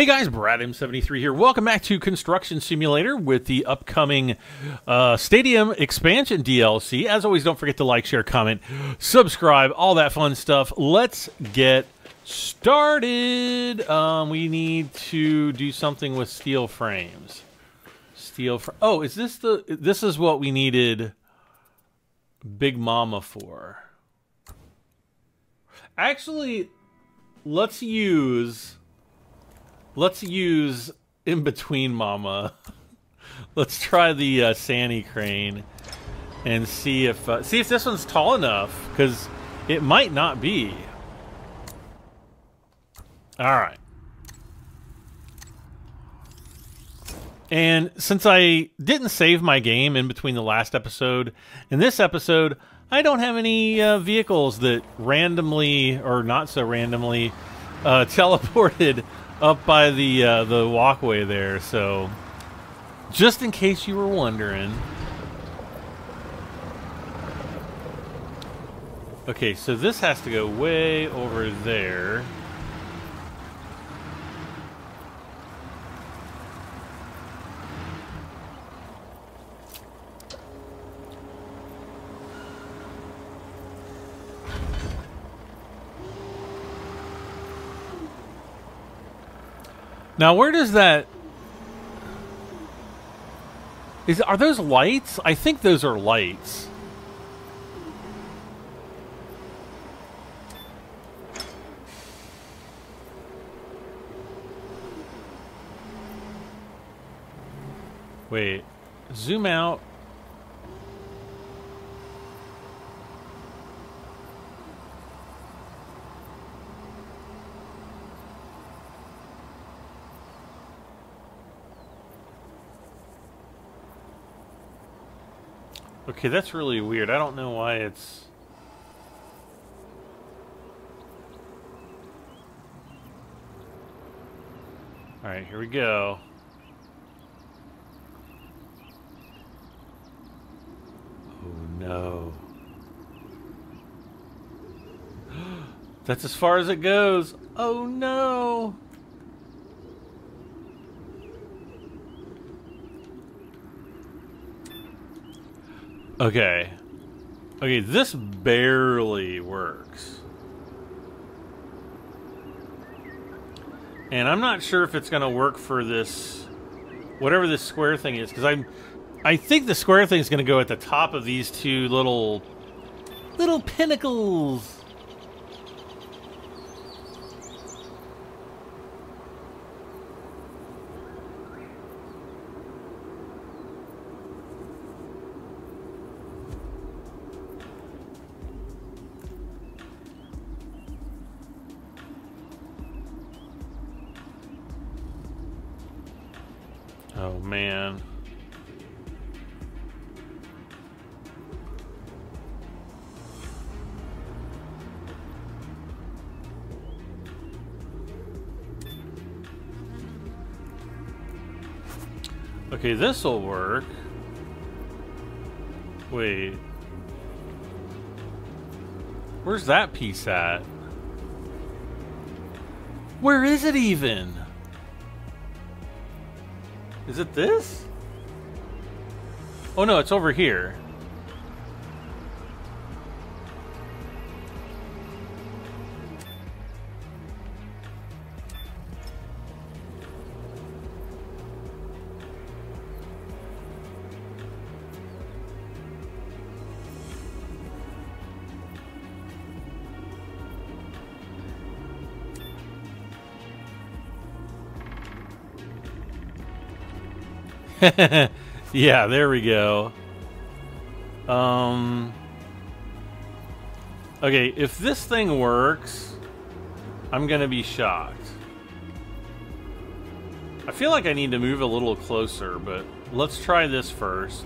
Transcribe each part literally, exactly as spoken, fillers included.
Hey guys, Brad M seventy-three here. Welcome back to Construction Simulator with the upcoming uh, Stadium Expansion D L C. As always, don't forget to like, share, comment, subscribe, all that fun stuff. Let's get started. Um, we need to do something with steel frames. Steel fr Oh, is this the... This is what we needed Big Mama for. Actually, let's use... Let's use in between Mama. Let's try the uh, Sandy Crane and see if uh, see if this one's tall enough, because it might not be. All right. And since I didn't save my game in between the last episode and this episode, I don't have any uh, vehicles that randomly or not so randomly uh, teleported up by the uh, the walkway there, so just in case you were wondering. Okay, so this has to go way over there. Now, where does that... Is, are those lights? I think those are lights. Wait. Zoom out. Okay, that's really weird. I don't know why it's... Alright, here we go. Oh no. That's as far as it goes. Oh no! Okay. Okay, this barely works. And I'm not sure if it's going to work for this, whatever this square thing is, because I'm, I think the square thing is going to go at the top of these two little, little pinnacles. Oh, man. Okay, this will work. Wait. Where's that piece at? Where is it even? Is it this? Oh no, it's over here. Yeah, there we go. Um, okay, if this thing works, I'm gonna be shocked. I feel like I need to move a little closer, but let's try this first.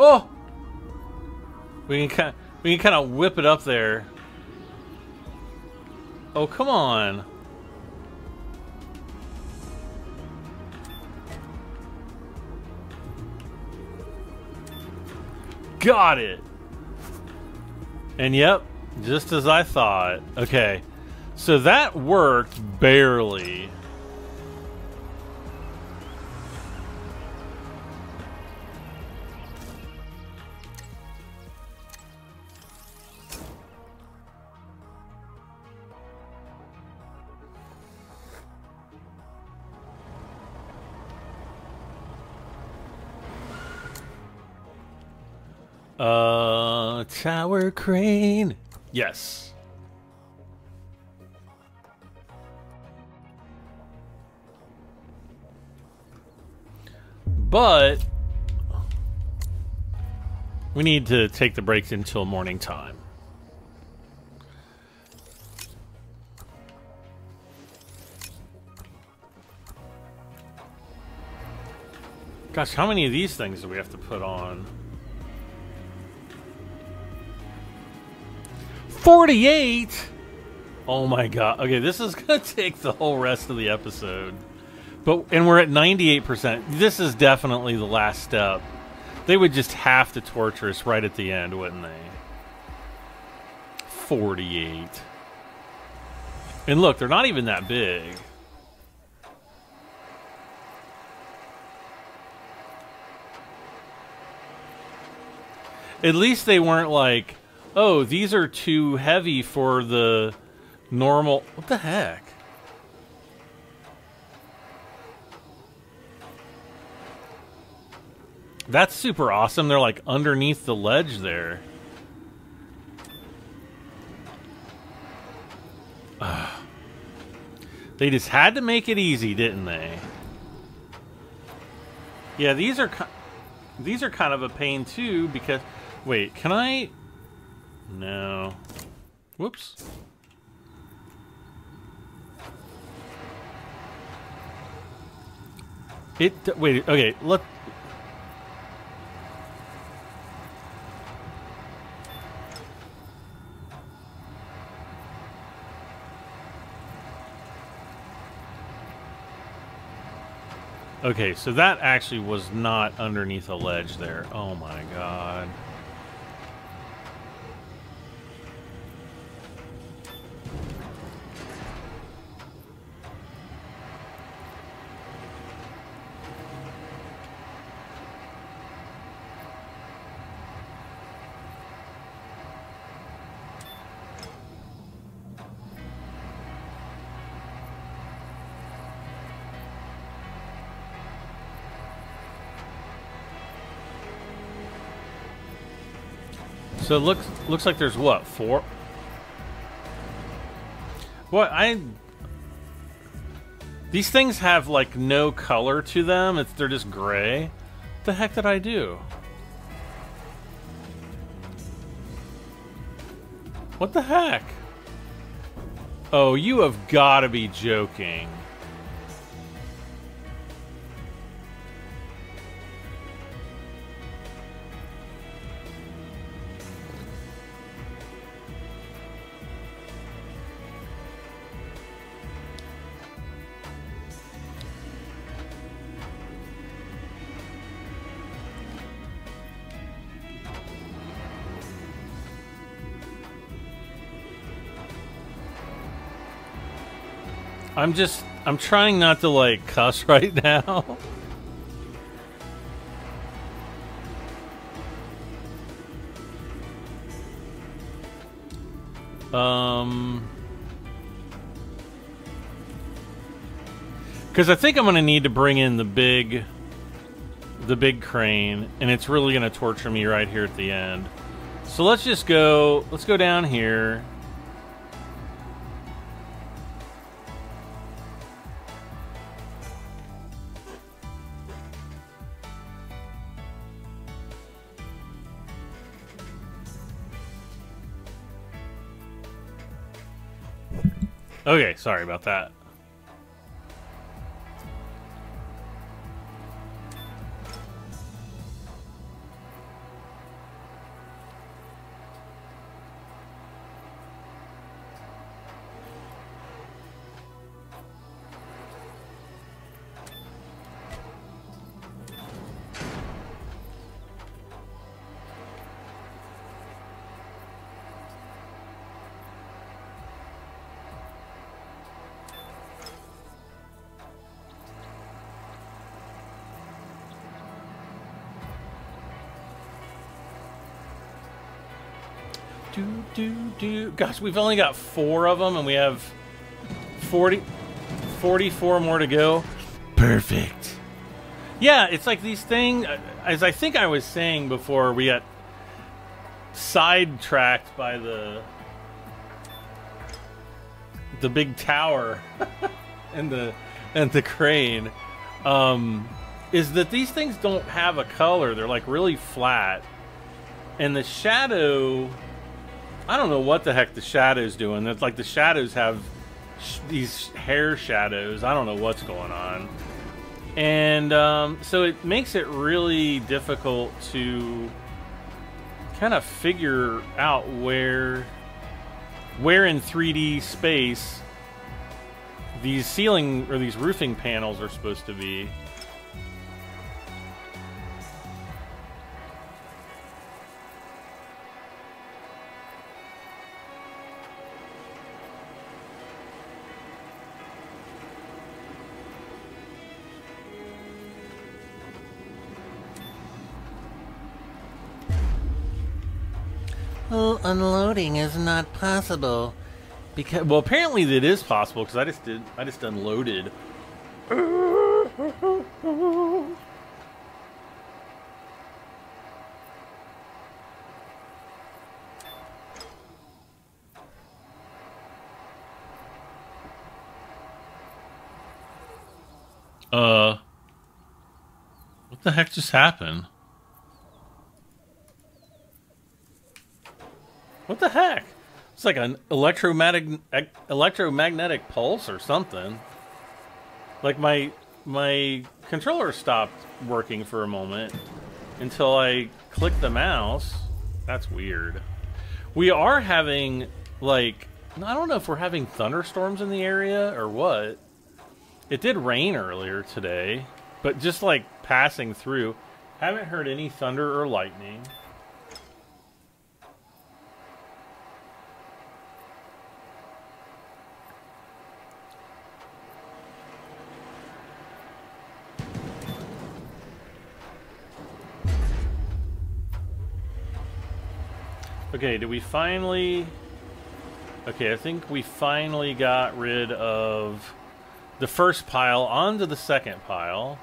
Oh! We can kind of, we can kind of whip it up there. Oh, come on. Got it. And yep, just as I thought. Okay. So that worked barely. Uh, tower crane. Yes. But we need to take the breaks until morning time. Gosh, how many of these things do we have to put on? forty-eight? Oh my god. Okay, this is gonna take the whole rest of the episode. But and we're at ninety-eight percent. This is definitely the last step. They would just have to torture us right at the end, wouldn't they? forty-eight. And look, they're not even that big. At least they weren't like, oh, these are too heavy for the normal... What the heck? That's super awesome. They're like underneath the ledge there. Uh, they just had to make it easy, didn't they? Yeah, these are, these are kind of a pain too because... Wait, can I... No. Whoops. It, wait, okay, look. Okay, so that actually was not underneath a ledge there. Oh my god. So it looks, looks like there's what, four? What, I... These things have like no color to them, it's, they're just gray. What the heck did I do? What the heck? Oh, you have got to be joking. I'm just, I'm trying not to, like, cuss right now. um, because I think I'm going to need to bring in the big, the big crane, and it's really going to torture me right here at the end. So let's just go, let's go down here. Okay, sorry about that. Do, do, do. Gosh, we've only got four of them, and we have forty, forty-four more to go. Perfect. Yeah, it's like these things, as I think I was saying before, we got sidetracked by the the big tower and the and the crane. Um, is that these things don't have a color. They're like really flat. And the shadow, I don't know what the heck the shadow's doing. It's like the shadows have sh these hair shadows. I don't know what's going on. And um, so it makes it really difficult to kind of figure out where, where in three D space these ceiling or these roofing panels are supposed to be. Well, unloading is not possible because, well, apparently it is possible because I just did, I just unloaded. Uh, what the heck just happened? What the heck? It's like an electromagnetic electromagnetic pulse or something. Like my my controller stopped working for a moment until I clicked the mouse. That's weird. We are having like, I don't know if we're having thunderstorms in the area or what. It did rain earlier today, but just like passing through. Haven't heard any thunder or lightning. Okay, did we finally... Okay, I think we finally got rid of the first pile onto the second pile.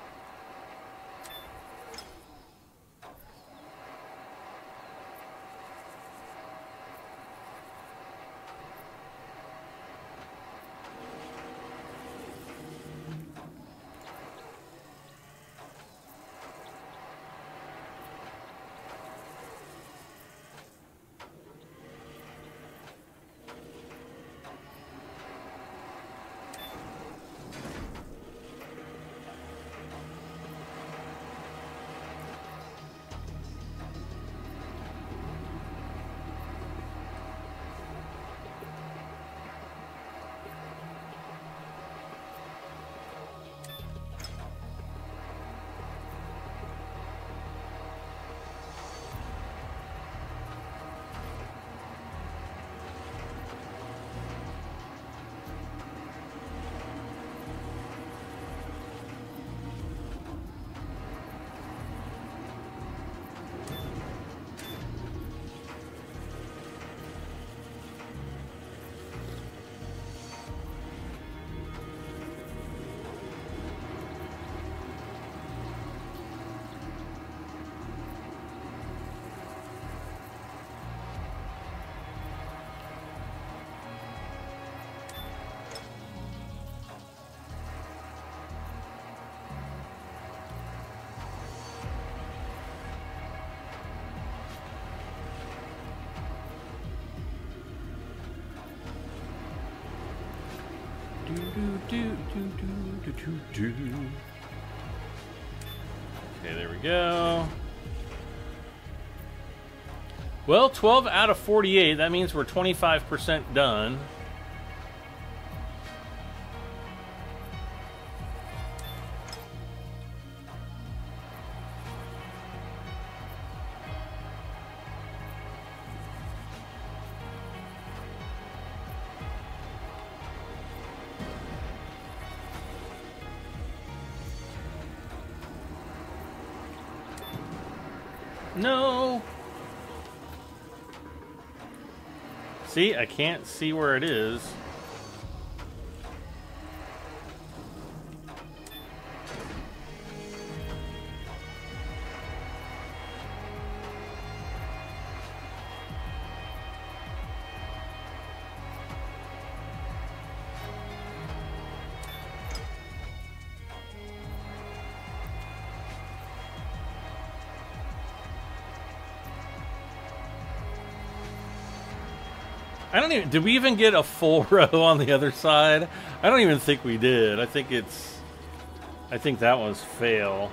Okay, there we go. Well, twelve out of forty-eight, that means we're twenty-five percent done. See, I can't see where it is. I don't even, did we even get a full row on the other side? I don't even think we did. I think it's, I think that one's fail.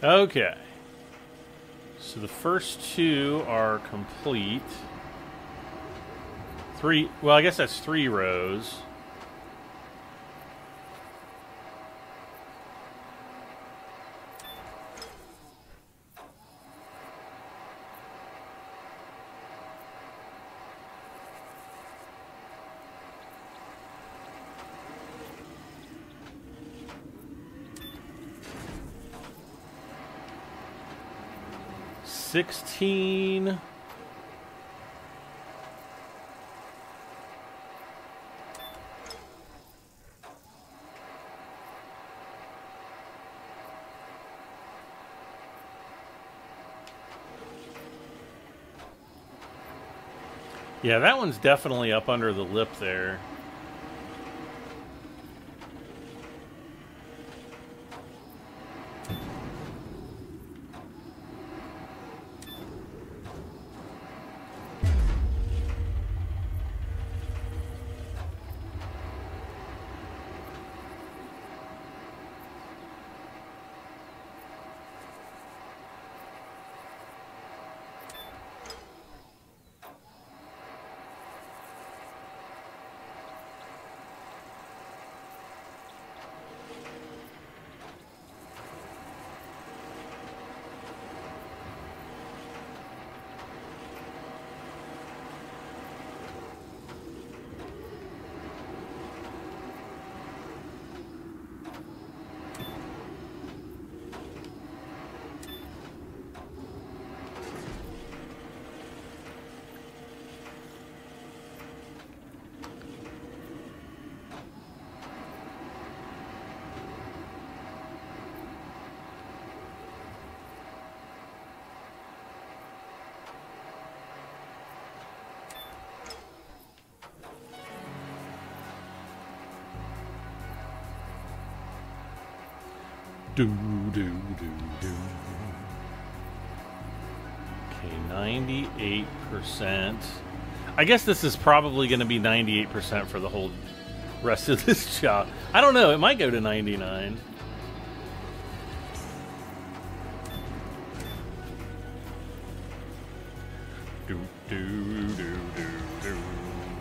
Okay, so the first two are complete. Three, well, I guess that's three rows. Sixteen. Yeah, that one's definitely up under the lip there. Do, do, do, do. Okay, ninety-eight percent. I guess this is probably going to be ninety-eight percent for the whole rest of this job. I don't know. It might go to ninety-nine. Do, do, do, do, do,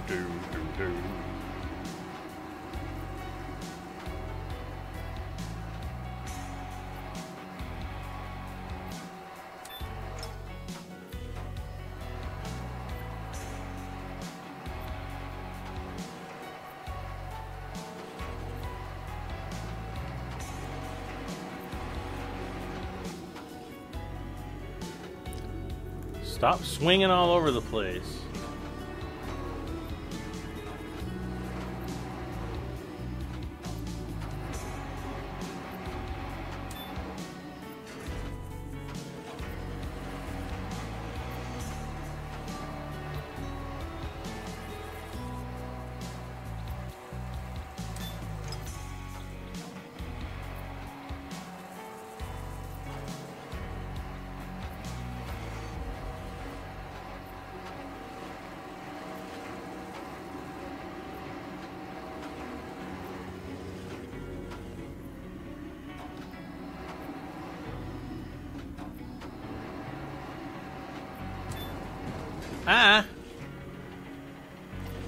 do, do, do. Stop swinging all over the place.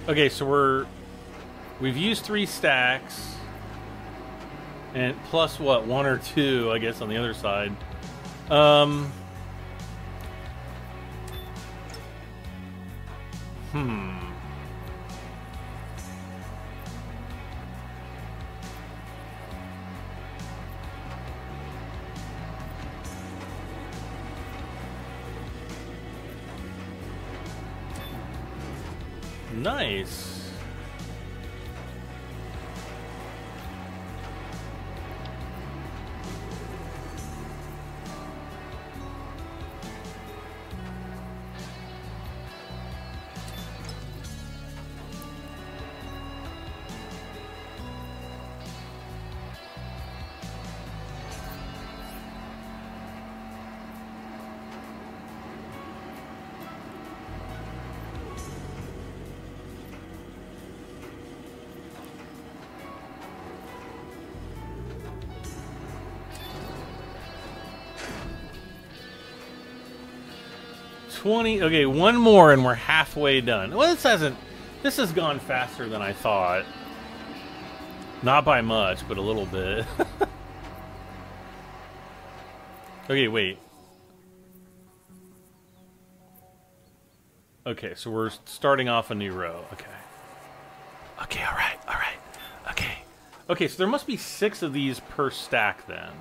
Okay, so we're we've used three stacks, and plus what, one or two, I guess, on the other side. Um. Hmm. Nice. twenty, okay, one more and we're halfway done. Well, this hasn't, this has gone faster than I thought. Not by much, but a little bit. Okay, wait. Okay, so we're starting off a new row. Okay. Okay, all right, all right. Okay. Okay, so there must be six of these per stack then.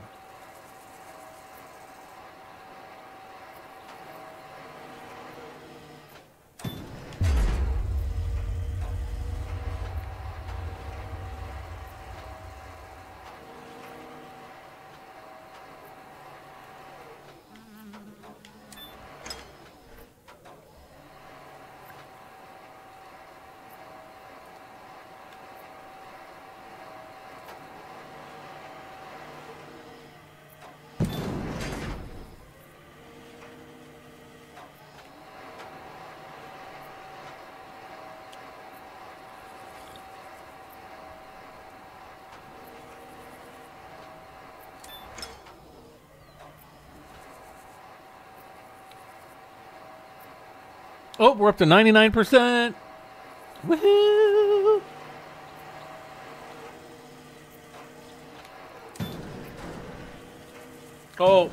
Oh, we're up to ninety-nine percent. Woohoo! Oh.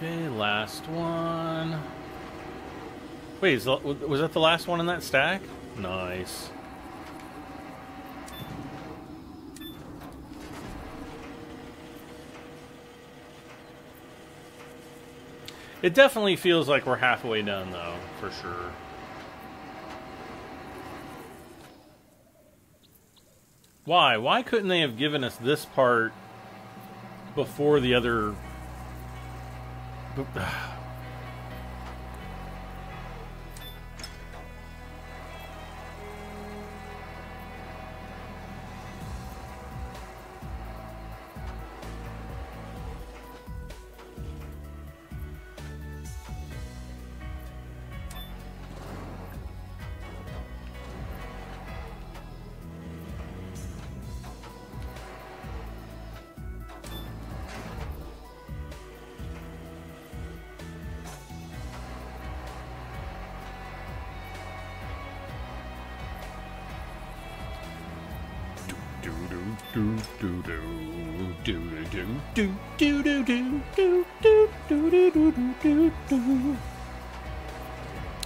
Okay, last one. Wait, is, was that the last one in that stack? Nice. It definitely feels like we're halfway done, though, for sure. Why? Why couldn't they have given us this part before the other...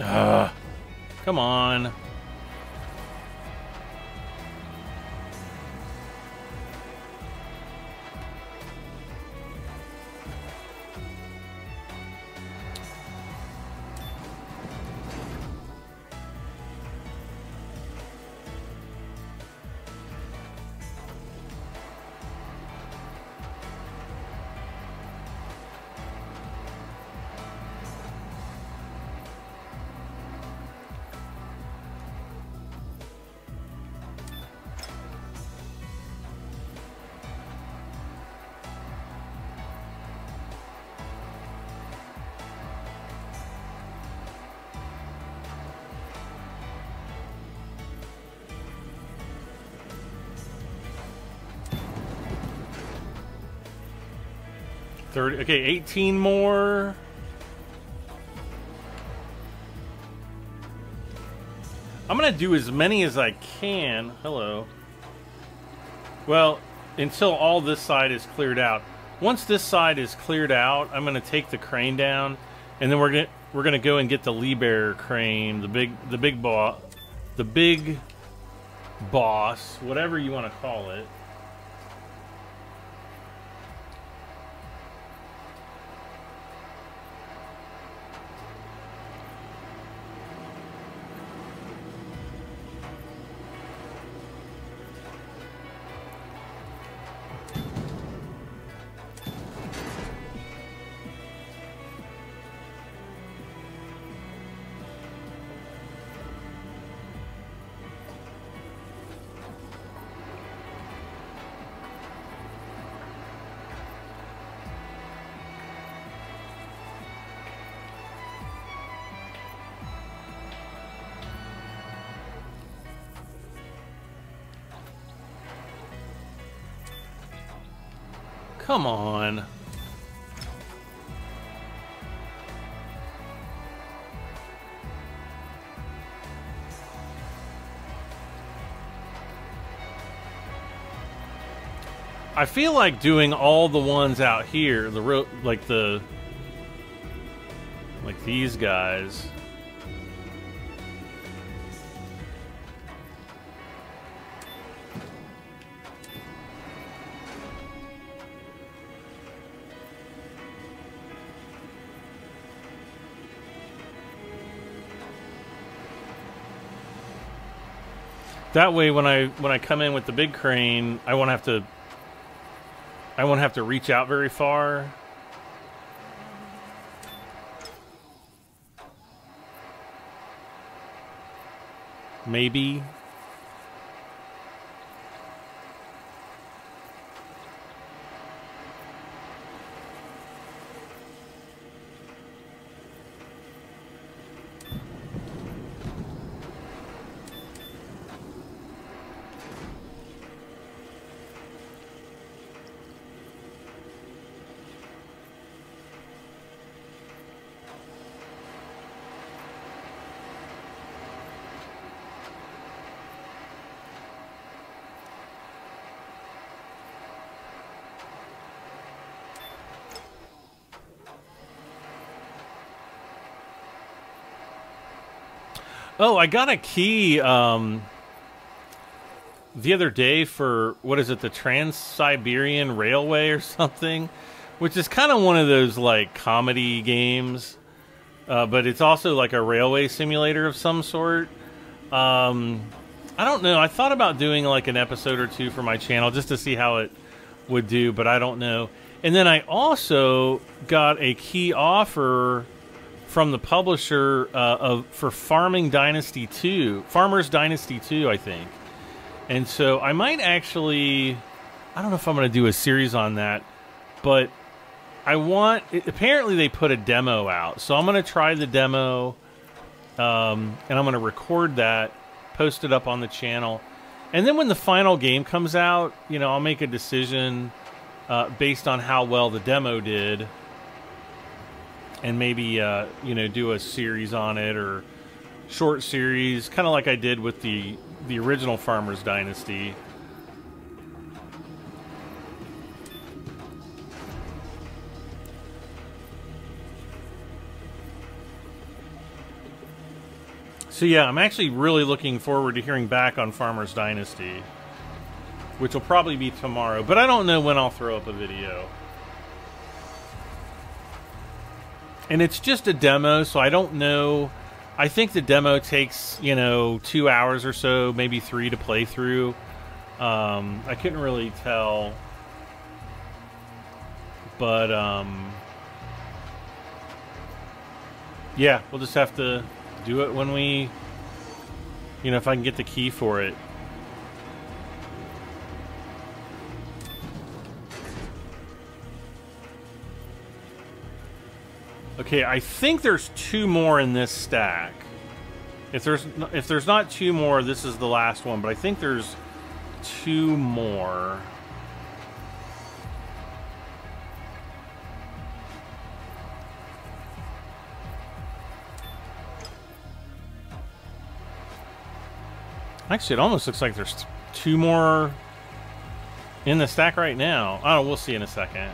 Ah, come on. thirty, okay, eighteen more. I'm gonna do as many as I can. Hello. Well, until all this side is cleared out. Once this side is cleared out, I'm gonna take the crane down, and then we're gonna we're gonna go and get the Liebherr crane, the big the big boss, the big boss, whatever you want to call it. Come on. I feel like doing all the ones out here, the real, like the like these guys. That way, when I when I come in with the big crane, I won't have to I won't have to reach out very far. Maybe. Oh, I got a key um, the other day for, what is it, the Trans-Siberian Railway or something, which is kind of one of those, like, comedy games, uh, but it's also like a railway simulator of some sort. Um, I don't know. I thought about doing, like, an episode or two for my channel just to see how it would do, but I don't know. And then I also got a key offer from the publisher uh, of for Farming Dynasty two, Farmers Dynasty two, I think. And so I might actually, I don't know if I'm going to do a series on that, but I want, it, apparently they put a demo out. So I'm going to try the demo um, and I'm going to record that, post it up on the channel. And then when the final game comes out, you know, I'll make a decision uh, based on how well the demo did. And maybe, uh, you know, do a series on it or short series, kind of like I did with the, the original Farmers Dynasty. So, yeah, I'm actually really looking forward to hearing back on Farmers Dynasty, which will probably be tomorrow. But I don't know when I'll throw up a video. And it's just a demo, so I don't know. I think the demo takes, you know, two hours or so, maybe three to play through. Um, I couldn't really tell. But, um, yeah, we'll just have to do it when we, you know, if I can get the key for it. Okay, I think there's two more in this stack. If there's if there's not two more, this is the last one, but I think there's two more. Actually, it almost looks like there's two more in the stack right now. Oh, we'll see in a second.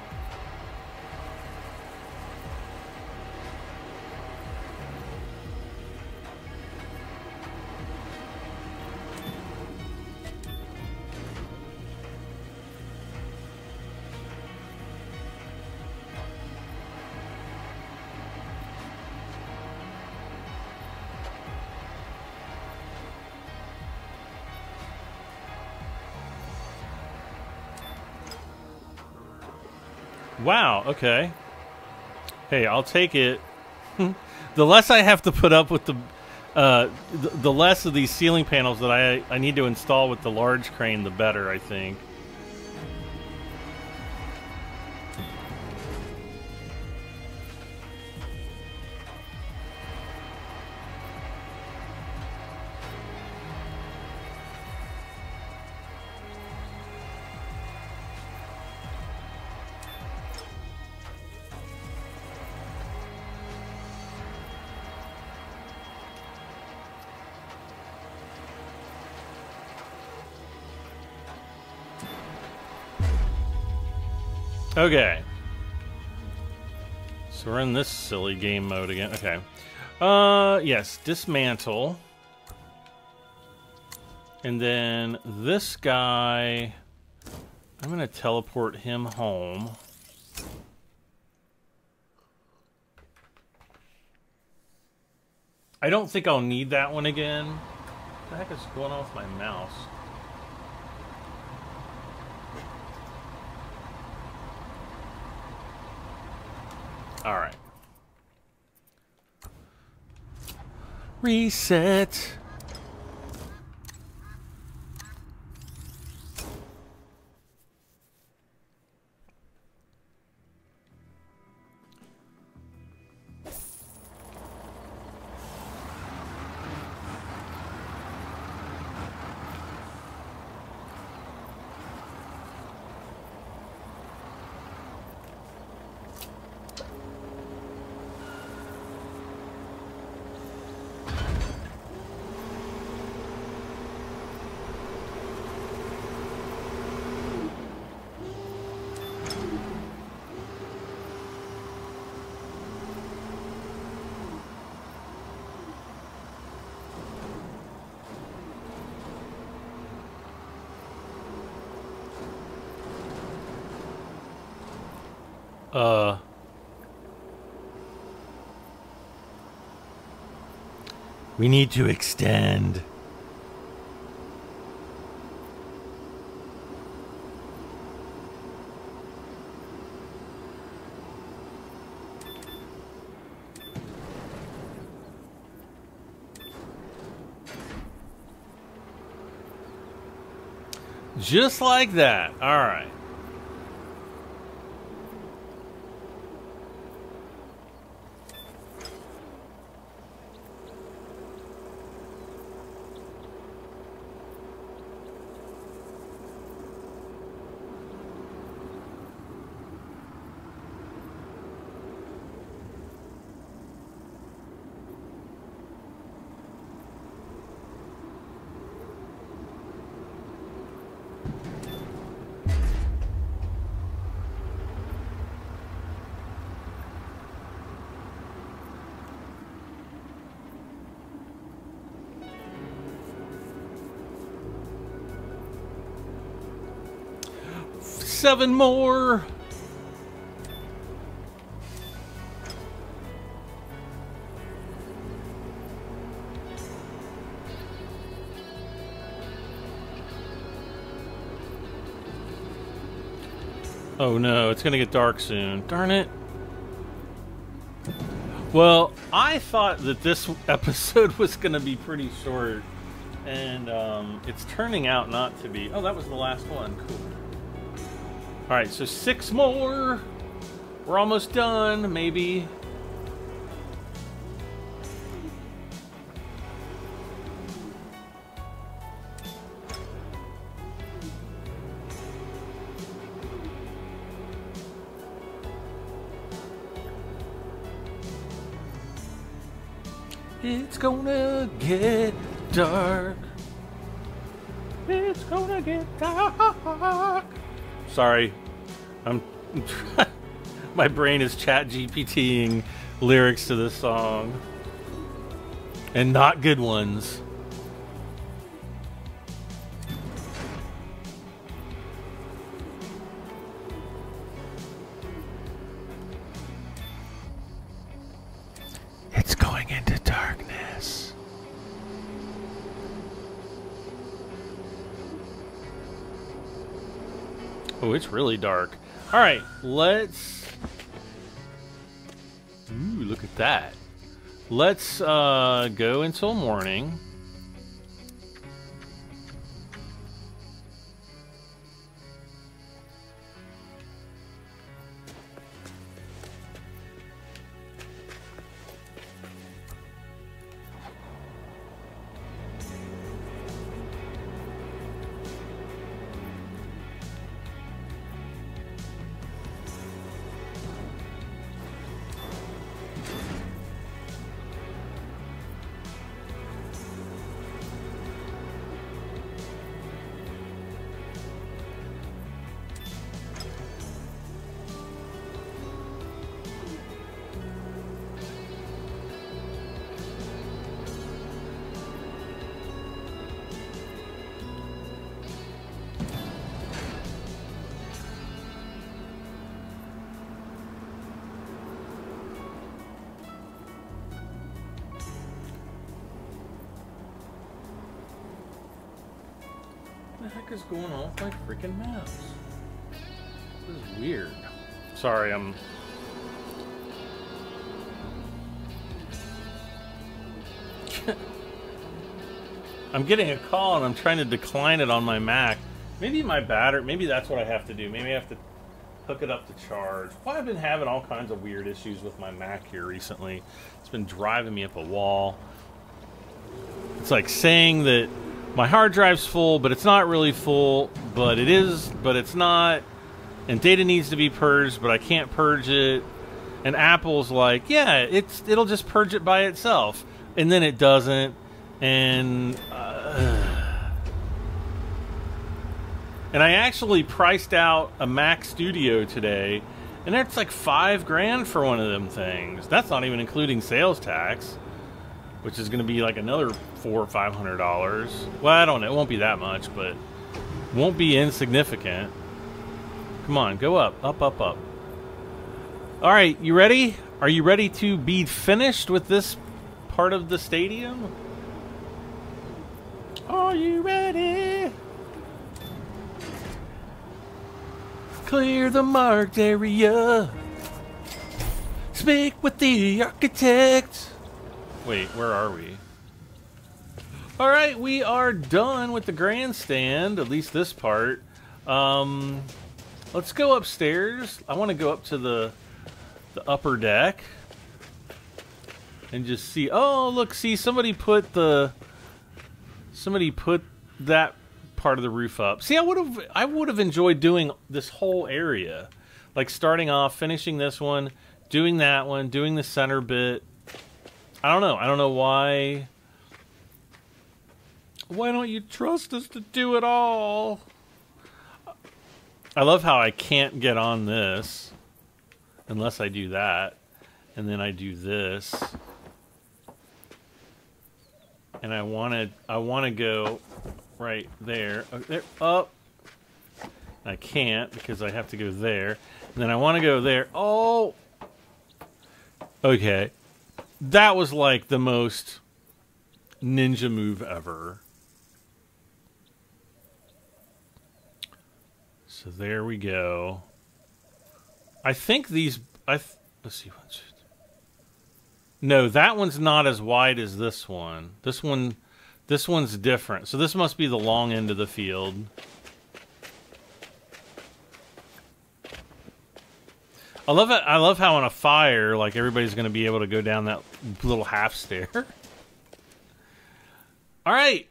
Wow, okay. Hey, I'll take it. The less I have to put up with the, uh, the, the less of these ceiling panels that I, I need to install with the large crane, the better, I think. Okay, so we're in this silly game mode again. Okay, uh, yes, dismantle, and then this guy, I'm gonna teleport him home. I don't think I'll need that one again. What the heck is going on with my mouse? All right. Reset. Uh, we need to extend. Just like that. All right. Seven more. Oh no, it's gonna get dark soon. Darn it. Well, I thought that this episode was gonna be pretty short, and um, it's turning out not to be. Oh, that was the last one. Cool. All right, so six more. We're almost done, maybe. It's gonna get dark. It's gonna get dark. Sorry, I'm my brain is chat G P T-ing lyrics to this song, and not good ones. It's going into darkness. Oh, it's really dark. All right, let's... Ooh, look at that. Let's uh, go until morning. Is going off my freaking mouse. This is weird. Sorry, I'm... I'm getting a call and I'm trying to decline it on my Mac. Maybe my battery... Maybe that's what I have to do. Maybe I have to hook it up to charge. Well, I've been having all kinds of weird issues with my Mac here recently. It's been driving me up a wall. It's like saying that my hard drive's full, but it's not really full, but it is, but it's not, and data needs to be purged, but I can't purge it, and Apple's like, yeah, it's it'll just purge it by itself, and then it doesn't, and uh, and I actually priced out a Mac Studio today, and that's like five grand for one of them things. That's not even including sales tax, which is going to be like another four or five hundred dollars. Well, I don't know. It won't be that much, but won't be insignificant. Come on, go up, up, up, up. All right, you ready? Are you ready to be finished with this part of the stadium? Are you ready? Clear the marked area. Speak with the architect. Wait, where are we? All right, we are done with the grandstand, at least this part. Um, let's go upstairs. I want to go up to the, the upper deck and just see. Oh, look, see, somebody put the somebody put that part of the roof up. See, I would have I would have enjoyed doing this whole area, like starting off, finishing this one, doing that one, doing the center bit. I don't know. I don't know why. Why don't you trust us to do it all? I love how I can't get on this unless I do that. And then I do this. And I want to I want to go right there. There up. I can't because I have to go there. And then I want to go there. Oh. Okay. That was like the most ninja move ever. So there we go. I think these... I th Let's see. One, two, no, that one's not as wide as this one. This one, this one's different. So this must be the long end of the field. I love it. I love how on a fire, like everybody's going to be able to go down that little half stair. All right.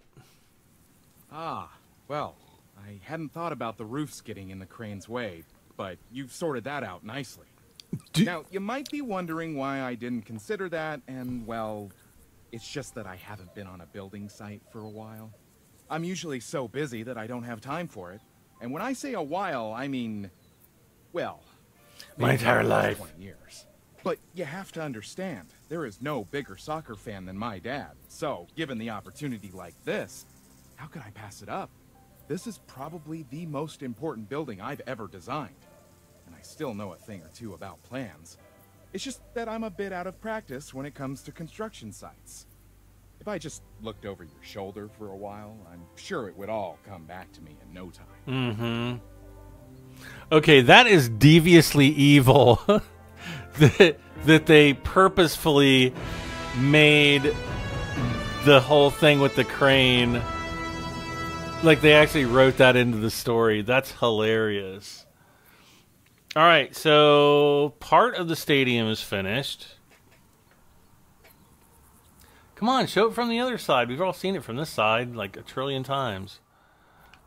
Ah, well, I hadn't thought about the roofs getting in the crane's way, but you've sorted that out nicely. Do now, you might be wondering why I didn't consider that, and well, it's just that I haven't been on a building site for a while. I'm usually so busy that I don't have time for it. And when I say a while, I mean, well, my entire life. twenty years. But you have to understand, there is no bigger soccer fan than my dad. So, given the opportunity like this, how could I pass it up? This is probably the most important building I've ever designed. And I still know a thing or two about plans. It's just that I'm a bit out of practice when it comes to construction sites. If I just looked over your shoulder for a while, I'm sure it would all come back to me in no time. Mm-hmm. Okay, that is deviously evil. that, that they purposefully made the whole thing with the crane. Like, they actually wrote that into the story. That's hilarious. All right, so part of the stadium is finished. Come on, show it from the other side. We've all seen it from this side like a trillion times.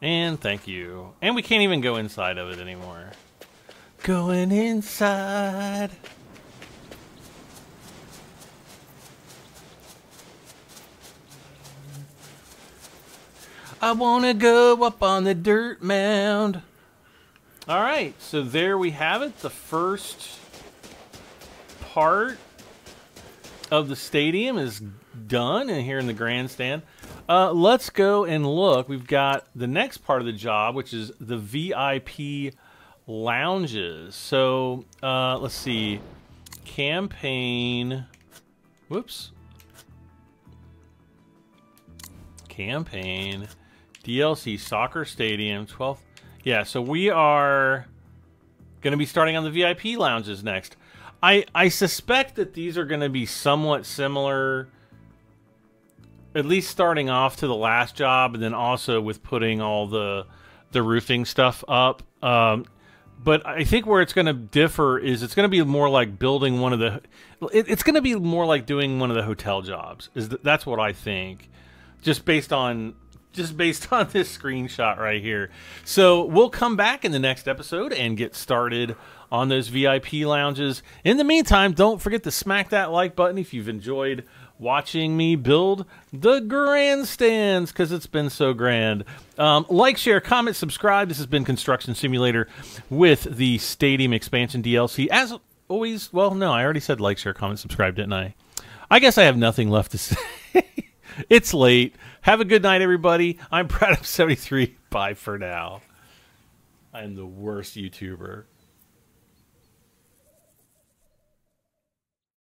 And thank you. And we can't even go inside of it anymore. Going inside. I want to go up on the dirt mound. All right, so there we have it. The first part of the stadium is done, and here in the grandstand. Uh, let's go and look. We've got the next part of the job, which is the V I P lounges. So uh, let's see. Campaign. Whoops. Campaign. D L C Soccer Stadium. twelfth. Yeah, so we are going to be starting on the V I P lounges next. I, I suspect that these are going to be somewhat similar, at least starting off, to the last job, and then also with putting all the the roofing stuff up. Um, but I think where it's going to differ is it's going to be more like building one of the... It, it's going to be more like doing one of the hotel jobs. Is th that's what I think, just based on... Just based on this screenshot right here. So we'll come back in the next episode and get started on those V I P lounges. In the meantime, don't forget to smack that like button if you've enjoyed watching me build the grandstands, because it's been so grand. Um, like, share, comment, subscribe. This has been Construction Simulator with the Stadium Expansion D L C. As always, well, no, I already said like, share, comment, subscribe, didn't I? I guess I have nothing left to say. It's late. Have a good night, everybody. I'm Brad M seventy-three. Bye for now. I'm the worst YouTuber.